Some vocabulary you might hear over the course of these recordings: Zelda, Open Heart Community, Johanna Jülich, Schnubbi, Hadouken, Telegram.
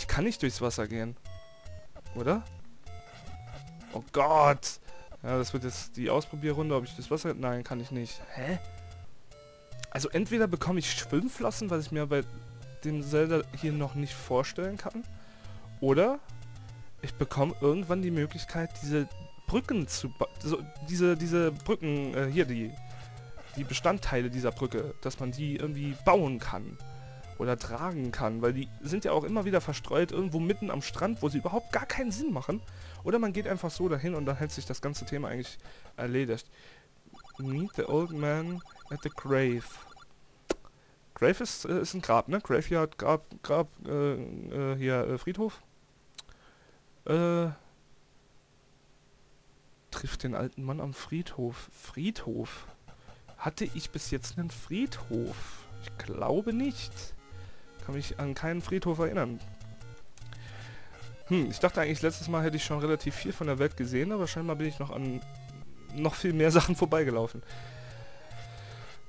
Ich kann nicht durchs Wasser gehen. Oder? Oh Gott! Ja, das wird jetzt die Ausprobierrunde, ob ich durchs Wasser... Nein, kann ich nicht. Hä? Also entweder bekomme ich Schwimmflossen, was ich mir bei dem Zelda hier noch nicht vorstellen kann. Oder ich bekomme irgendwann die Möglichkeit, diese Brücken zu... Also diese Brücken, hier die Bestandteile dieser Brücke, dass man die irgendwie bauen kann. Oder tragen kann, weil die sind ja auch immer wieder verstreut irgendwo mitten am Strand, wo sie überhaupt gar keinen Sinn machen. Oder man geht einfach so dahin und dann hat sich das ganze Thema eigentlich erledigt. Meet the old man at the grave. Grave ist ein Grab, ne? Graveyard, Grab, hier, Friedhof. Trifft den alten Mann am Friedhof. Friedhof? Hatte ich bis jetzt einen Friedhof? Ich glaube nicht. Kann mich an keinen Friedhof erinnern. Hm, ich dachte eigentlich, letztes Mal hätte ich schon relativ viel von der Welt gesehen, aber scheinbar bin ich noch an noch viel mehr Sachen vorbeigelaufen.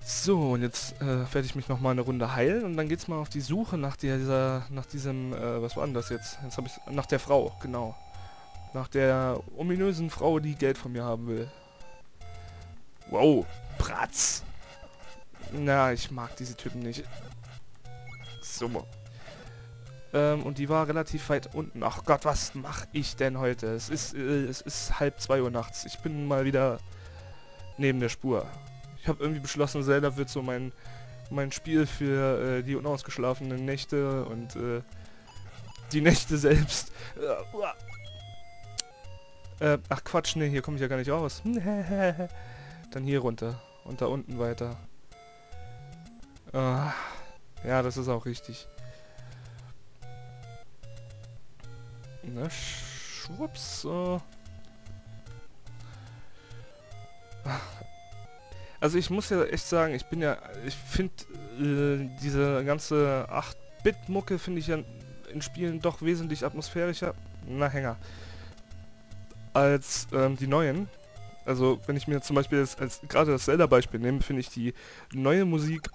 So, und jetzt werde ich mich nochmal eine Runde heilen und dann geht's mal auf die Suche nach diesem, was war denn das jetzt? Jetzt habe ich, nach der Frau, genau. Nach der ominösen Frau, die Geld von mir haben will. Wow, Bratz! Na, ich mag diese Typen nicht. Super. Und die war relativ weit unten. Ach Gott, was mache ich denn heute? Es ist 1:30 Uhr nachts. Ich bin mal wieder neben der Spur. Ich habe irgendwie beschlossen, Zelda wird so mein Spiel für die unausgeschlafenen Nächte und die Nächte selbst. Ach Quatsch, nee, hier komme ich ja gar nicht raus. Dann hier runter und da unten weiter. Ja, das ist auch richtig. Na, schwupps. Also ich muss ja echt sagen, ich finde diese ganze 8-Bit-Mucke finde ich ja in Spielen doch wesentlich atmosphärischer, na Hänger, als die neuen. Also wenn ich mir zum Beispiel jetzt als gerade das Zelda-Beispiel nehme, finde ich die neue Musik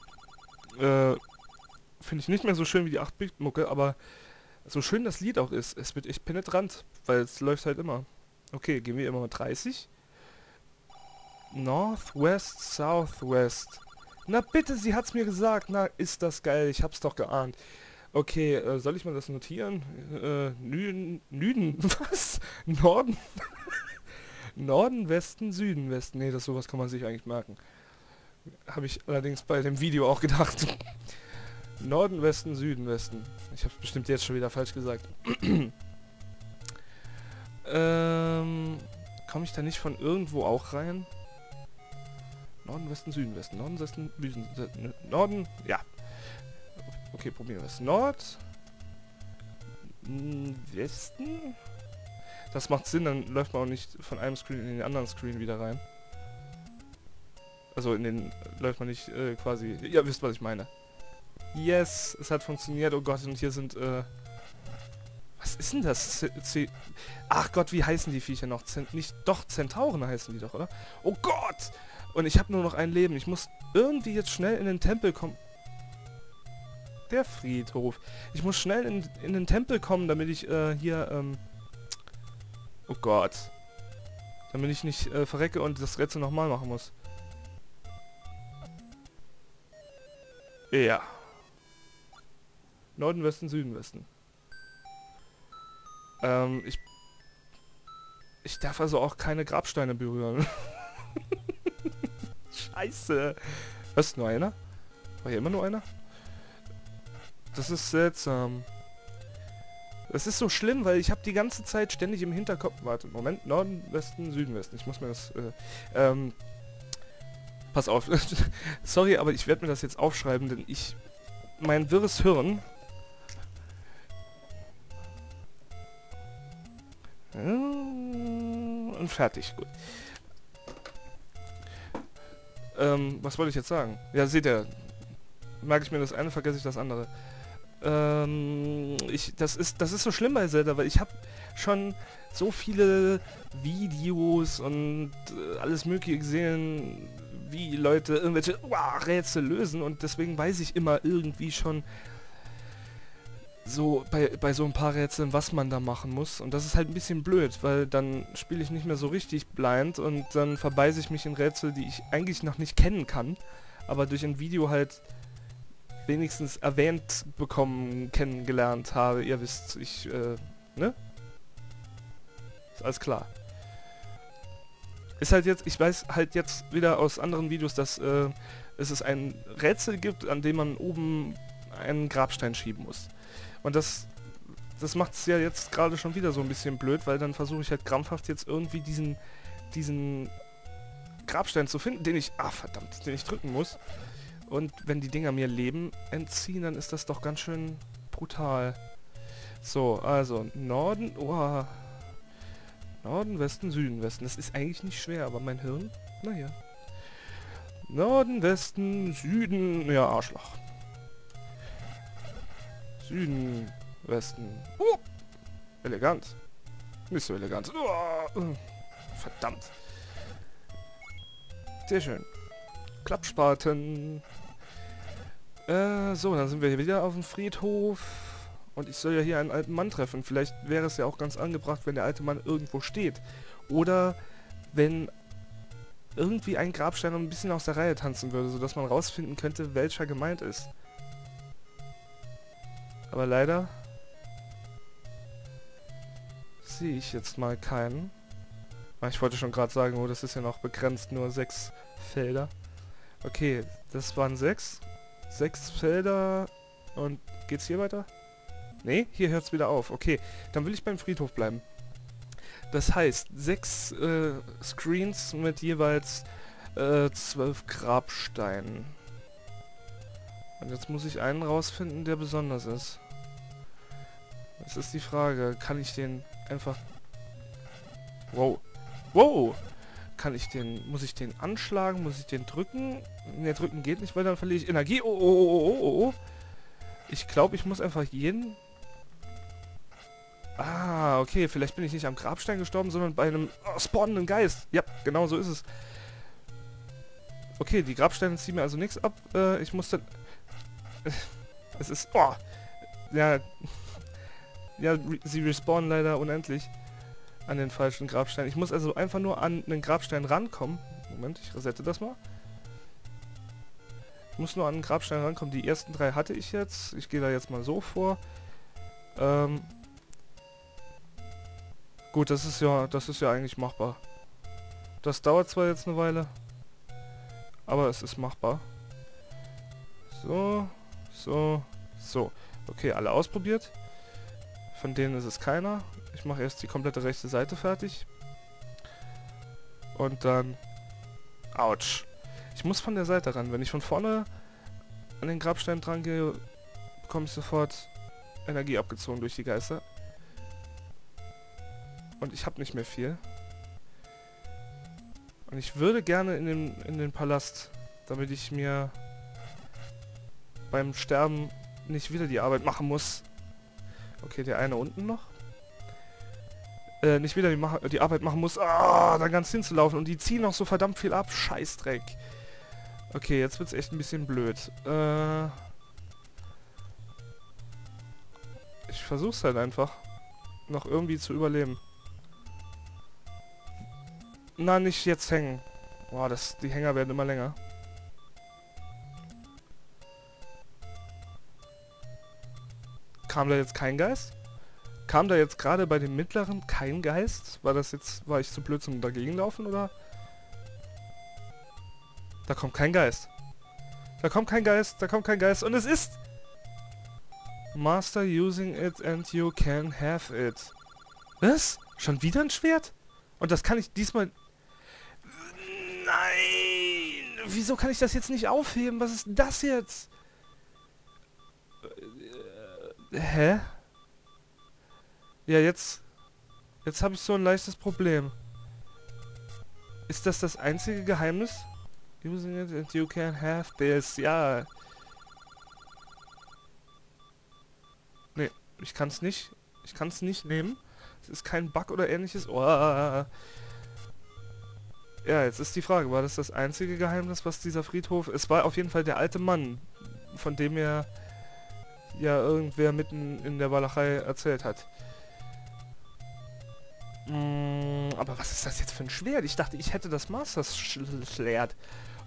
nicht mehr so schön wie die 8-Bit-Mucke, aber so schön das Lied auch ist, es wird echt penetrant, weil es läuft halt immer. Okay, gehen wir immer mit 30. North, West, South, West. Na bitte, sie hat's mir gesagt. Na, ist das geil, ich hab's doch geahnt. Okay, soll ich mal das notieren? Nüden, was? Norden? Norden, Westen, Süden, Westen. Nee, das sowas kann man sich eigentlich merken. Habe ich allerdings bei dem Video auch gedacht. Norden, Westen, Süden, Westen. Ich habe es bestimmt jetzt schon wieder falsch gesagt. Komme ich da nicht von irgendwo auch rein? Norden, Westen, Süden, Westen. Norden, Westen, Süden, Norden, ja. Okay, probieren wir es. Nord, Westen. Das macht Sinn, dann läuft man auch nicht von einem Screen in den anderen Screen wieder rein. Also in den läuft man nicht quasi... Ja, wisst, was ich meine. Yes, es hat funktioniert. Oh Gott, und hier sind... Was ist denn das? Ach Gott, wie heißen die Viecher noch? Zentauren heißen die doch, oder? Oh Gott! Und ich habe nur noch ein Leben. Ich muss irgendwie jetzt schnell in den Tempel kommen. Der Friedhof. Ich muss schnell in den Tempel kommen, damit ich hier... Oh Gott. Damit ich nicht verrecke und das Rätsel nochmal machen muss. Ja. Norden, Westen, Süden, Westen. Ich darf also auch keine Grabsteine berühren. Scheiße. Was, nur einer? War hier immer nur einer? Das ist seltsam. Das ist so schlimm, weil ich habe die ganze Zeit ständig im Hinterkopf... Warte, Moment. Norden, Westen, Süden, Westen. Ich muss mir das... Pass auf. Sorry, aber ich werde mir das jetzt aufschreiben, denn mein wirres Hirn... Und fertig, gut. Was wollte ich jetzt sagen? Ja, seht ihr. Merke ich mir das eine, vergesse ich das andere. Das ist so schlimm bei Zelda, weil ich habe schon so viele Videos und alles Mögliche gesehen... wie Leute irgendwelche Rätsel lösen und deswegen weiß ich immer irgendwie schon, so bei so ein paar Rätseln, was man da machen muss. Und das ist halt ein bisschen blöd, weil dann spiele ich nicht mehr so richtig blind und dann verbeiße ich mich in Rätsel, die ich eigentlich noch nicht kennen kann, aber durch ein Video halt wenigstens erwähnt bekommen, kennengelernt habe. Ihr wisst, ich, ne? Ist alles klar. Ist halt jetzt, ich weiß halt jetzt wieder aus anderen Videos, dass es ein Rätsel gibt, an dem man oben einen Grabstein schieben muss. Und das macht es ja jetzt gerade schon wieder so ein bisschen blöd, weil dann versuche ich halt krampfhaft jetzt irgendwie diesen Grabstein zu finden, den ich, verdammt, den ich drücken muss. Und wenn die Dinger mir Leben entziehen, dann ist das doch ganz schön brutal. So, also Norden, oha. Norden, Westen, Süden, Westen. Das ist eigentlich nicht schwer, aber mein Hirn, naja. Norden, Westen, Süden, ja, Arschloch. Süden, Westen. Oh! Elegant. Nicht so elegant. Oh! Verdammt. Sehr schön. Klappspaten. So, dann sind wir hier wieder auf dem Friedhof. Und ich soll ja hier einen alten Mann treffen. Vielleicht wäre es ja auch ganz angebracht, wenn der alte Mann irgendwo steht. Oder wenn irgendwie ein Grabstein ein bisschen aus der Reihe tanzen würde, sodass man rausfinden könnte, welcher gemeint ist. Aber leider sehe ich jetzt mal keinen. Ich wollte schon gerade sagen, oh, das ist ja noch begrenzt, nur 6 Felder. Okay, das waren 6. 6 Felder und geht's hier weiter? Nee, hier hört's wieder auf. Okay, dann will ich beim Friedhof bleiben. Das heißt, 6 Screens mit jeweils 12 Grabsteinen. Und jetzt muss ich einen rausfinden, der besonders ist. Das ist die Frage, kann ich den einfach... Wow. Wow! Kann ich den... Muss ich den anschlagen? Muss ich den drücken? Ne, drücken geht nicht, weil dann verliere ich Energie. Oh, oh, oh, oh, oh. Ich glaube, ich muss einfach jeden... Ah, okay, vielleicht bin ich nicht am Grabstein gestorben, sondern bei einem spawnenden Geist. Ja, genau so ist es. Okay, die Grabsteine ziehen mir also nichts ab. Ich muss dann... Es ist... Oh! Ja... Ja, sie respawnen leider unendlich an den falschen Grabstein. Ich muss also einfach nur an einen Grabstein rankommen. Moment, ich resette das mal. Ich muss nur an einen Grabstein rankommen. Die ersten 3 hatte ich jetzt. Ich gehe da jetzt mal so vor. Gut, das ist ja eigentlich machbar. Das dauert zwar jetzt eine Weile, aber es ist machbar. So, so, so. Okay, alle ausprobiert. Von denen ist es keiner. Ich mache erst die komplette rechte Seite fertig. Und dann... Autsch. Ich muss von der Seite ran. Wenn ich von vorne an den Grabstein dran gehe, bekomme ich sofort Energie abgezogen durch die Geister. Und ich habe nicht mehr viel. Und ich würde gerne in den Palast, damit ich mir beim Sterben nicht wieder die Arbeit machen muss. Okay, der eine unten noch. Nicht wieder die Arbeit machen muss, da ganz hinzulaufen. Und die ziehen noch so verdammt viel ab. Scheißdreck. Okay, jetzt wird's echt ein bisschen blöd. Ich versuch's halt einfach, noch irgendwie zu überleben. Na, nicht jetzt hängen. Boah, die Hänger werden immer länger. Kam da jetzt kein Geist? Kam da jetzt gerade bei dem mittleren kein Geist? War ich zu blöd zum Dagegenlaufen, oder? Da kommt kein Geist. Da kommt kein Geist, da kommt kein Geist. Und es ist... Master using it and you can have it. Was? Schon wieder ein Schwert? Und das kann ich diesmal... Nein! Wieso kann ich das jetzt nicht aufheben? Was ist das jetzt? Hä? Ja, jetzt habe ich so ein leichtes Problem. Ist das das einzige Geheimnis? Using it and you can have this. Ja. Nee, ich kann es nicht. Ich kann es nicht nehmen. Es ist kein Bug oder ähnliches. Oh. Ja, jetzt ist die Frage, war das das einzige Geheimnis, was dieser Friedhof... Es war auf jeden Fall der alte Mann, von dem er... ja irgendwer mitten in der Walachei erzählt hat. Aber was ist das jetzt für ein Schwert? Ich dachte, ich hätte das Masters-Schwert.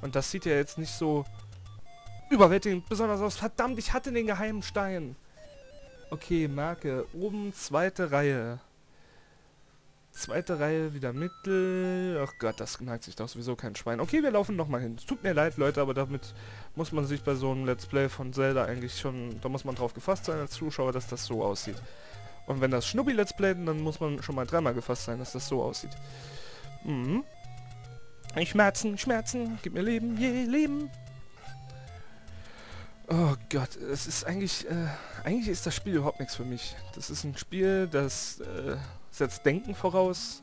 Und das sieht ja jetzt nicht so überwältigend besonders aus. Verdammt, ich hatte den geheimen Stein. Okay, Marke. Oben, zweite Reihe. Zweite Reihe, wieder Mittel. Ach Gott, das neigt sich doch sowieso kein Schwein. Okay, wir laufen nochmal hin. Es tut mir leid, Leute, aber damit muss man sich bei so einem Let's Play von Zelda eigentlich schon... Da muss man drauf gefasst sein als Zuschauer, dass das so aussieht. Und wenn das Schnubbi Let's Play, dann muss man schon mal dreimal gefasst sein, dass das so aussieht. Mhm. Schmerzen, Schmerzen, gib mir Leben, je Leben. Oh Gott, es ist eigentlich... eigentlich ist das Spiel überhaupt nichts für mich. Das ist ein Spiel, das setzt Denken voraus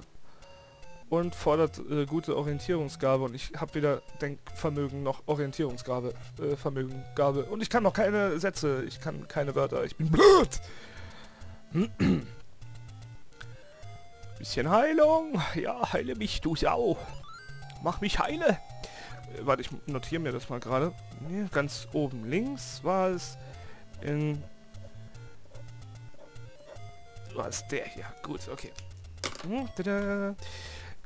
und fordert gute Orientierungsgabe. Und ich habe weder Denkvermögen noch Orientierungsgabe. Vermögen, Gabe. Und ich kann noch keine Sätze, ich kann keine Wörter, ich bin blöd. Bisschen Heilung. Ja, heile mich, du Sau. Mach mich heile. Warte, ich notiere mir das mal gerade. Nee, ganz oben links war es in... War es der hier? Gut, okay.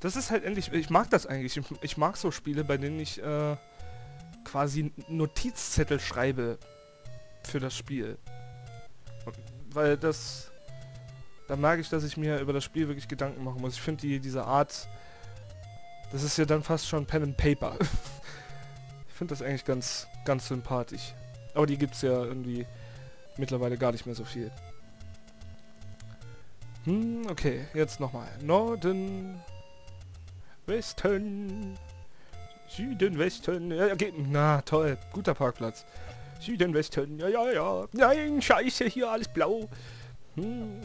Das ist halt endlich... Ich mag das eigentlich. Ich mag so Spiele, bei denen ich quasi Notizzettel schreibe für das Spiel. Weil das... Da merke ich, dass ich mir über das Spiel wirklich Gedanken machen muss. Ich finde diese Art... Das ist ja dann fast schon Pen and Paper. Ich finde das eigentlich ganz, ganz sympathisch. Aber die gibt es ja irgendwie mittlerweile gar nicht mehr so viel. Hm, okay, jetzt nochmal. Norden, Westen, Süden, Westen. Ja, geht. Na, toll. Guter Parkplatz. Süden, Westen. Ja, ja, ja. Nein, scheiße, hier alles blau. Hm.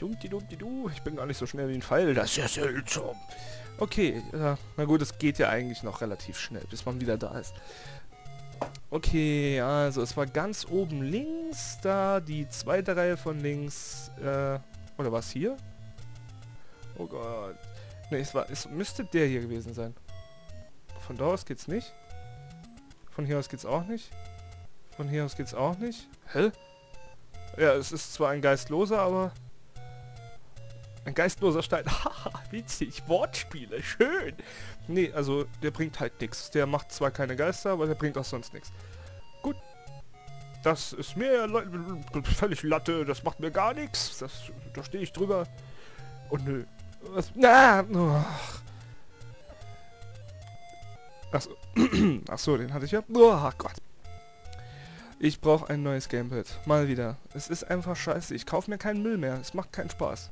Dumdi-dumdi-du. Ich bin gar nicht so schnell wie ein Pfeil. Das ist ja seltsam. Okay, na gut, es geht ja eigentlich noch relativ schnell, bis man wieder da ist. Okay, also es war ganz oben links da, die zweite Reihe von links. Oder war es hier? Oh Gott. Ne, es müsste der hier gewesen sein. Von da aus geht's nicht. Von hier aus geht's auch nicht. Von hier aus geht's auch nicht. Hä? Ja, es ist zwar ein Geistloser, aber... Ein geistloser Stein. Haha, witzig. Wortspiele. Schön. Nee, also der bringt halt nichts. Der macht zwar keine Geister, aber der bringt auch sonst nichts. Gut. Das ist mir völlig Latte. Das macht mir gar nichts. Da stehe ich drüber. Und nö. Was? Na! Achso. Achso, den hatte ich ja. Oh Gott. Ich brauche ein neues Gamepad. Mal wieder. Es ist einfach scheiße. Ich kaufe mir keinen Müll mehr. Es macht keinen Spaß.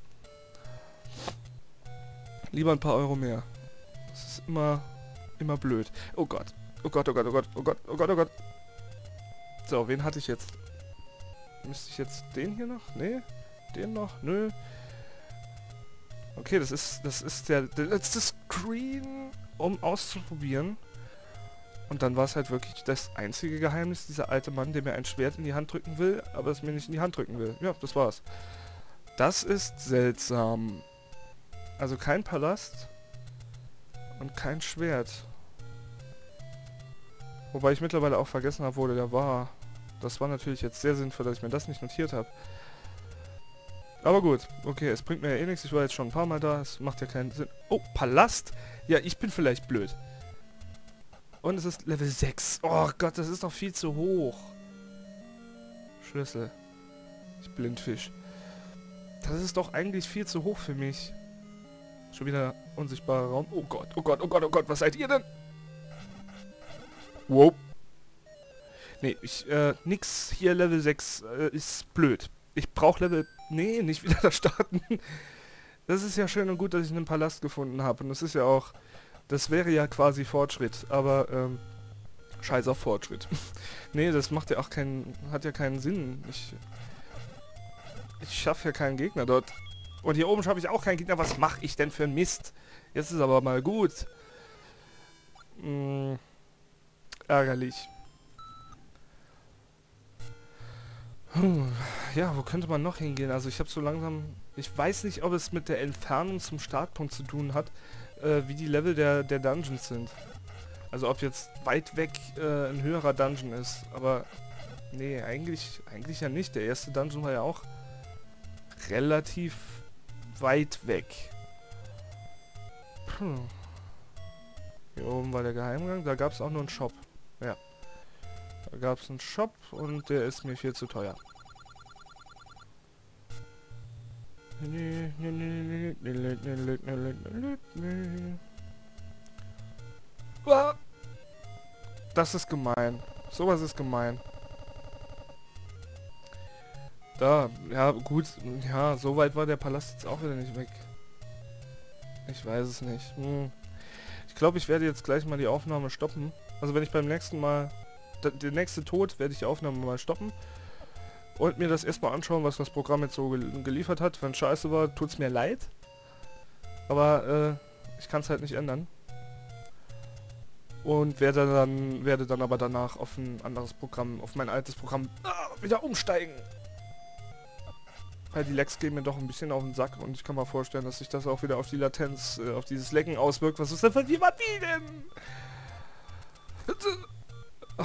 Lieber ein paar Euro mehr. Das ist immer blöd. Oh Gott. Oh Gott, oh Gott, oh Gott, oh Gott, oh Gott, oh Gott. So, wen hatte ich jetzt? Müsste ich jetzt den hier noch? Nee. Den noch? Nö. Okay, das ist der letzte Screen, um auszuprobieren. Und dann war es halt wirklich das einzige Geheimnis, dieser alte Mann, der mir ein Schwert in die Hand drücken will, aber es mir nicht in die Hand drücken will. Ja, das war's. Das ist seltsam. Also kein Palast und kein Schwert. Wobei ich mittlerweile auch vergessen habe, wo der war. Das war natürlich jetzt sehr sinnvoll, dass ich mir das nicht notiert habe. Aber gut, okay, es bringt mir ja eh nichts. Ich war jetzt schon ein paar Mal da, es macht ja keinen Sinn. Oh, Palast? Ja, ich bin vielleicht blöd. Und es ist Level 6. Oh Gott, das ist doch viel zu hoch. Schlüssel. Ich Blindfisch. Das ist doch eigentlich viel zu hoch für mich. Schon wieder unsichtbarer Raum. Oh Gott, oh Gott, oh Gott, oh Gott, was seid ihr denn? Wow. Nee, nix hier Level 6 ist blöd. Ich brauche Level... Nee, nicht wieder da starten. Das ist ja schön und gut, dass ich einen Palast gefunden habe. Und das ist ja auch... Das wäre ja quasi Fortschritt, aber... Scheiß auf Fortschritt. Nee, das macht ja auch keinen... Hat ja keinen Sinn. Ich schaffe ja keinen Gegner dort. Und hier oben schaffe ich auch keinen Gegner. Was mache ich denn für ein Mist? Jetzt ist aber mal gut. Ärgerlich. Ja, wo könnte man noch hingehen? Also ich habe so langsam... Ich weiß nicht, ob es mit der Entfernung zum Startpunkt zu tun hat, wie die Level der Dungeons sind. Also ob jetzt weit weg ein höherer Dungeon ist. Aber Nee, eigentlich ja nicht. Der erste Dungeon war ja auch relativ weit weg. Hier oben war der Geheimgang. Da gab es auch nur einen Shop. Ja. Da gab es einen Shop und der ist mir viel zu teuer. Das ist gemein. Sowas ist gemein. Da, ja gut, ja, so weit war der Palast jetzt auch wieder nicht weg. Ich weiß es nicht. Ich glaube, ich werde jetzt gleich mal die Aufnahme stoppen. Also wenn ich beim nächsten Mal, der nächste Tod, werde ich die Aufnahme mal stoppen. Und mir das erstmal anschauen, was das Programm jetzt so geliefert hat. Wenn scheiße war, tut's mir leid. Aber ich kann es halt nicht ändern. Und werde dann aber danach auf ein anderes Programm, auf mein altes Programm wieder umsteigen. Weil die Lags gehen mir doch ein bisschen auf den Sack und ich kann mir vorstellen, dass sich das auch wieder auf die Latenz, auf dieses Laggen auswirkt. Was ist denn für die Magie denn?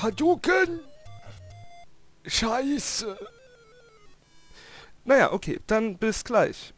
Hadouken! Scheiße! Naja, okay, dann bis gleich.